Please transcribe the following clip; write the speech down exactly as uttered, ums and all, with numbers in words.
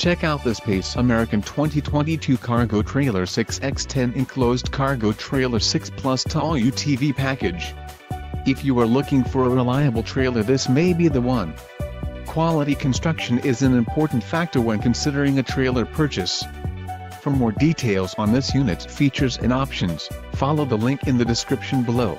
Check out this Pace American twenty twenty-two Cargo Trailer six by ten Enclosed Cargo Trailer six plus Tall U T V Package. If you are looking for a reliable trailer, this may be the one. Quality construction is an important factor when considering a trailer purchase. For more details on this unit's features and options, follow the link in the description below.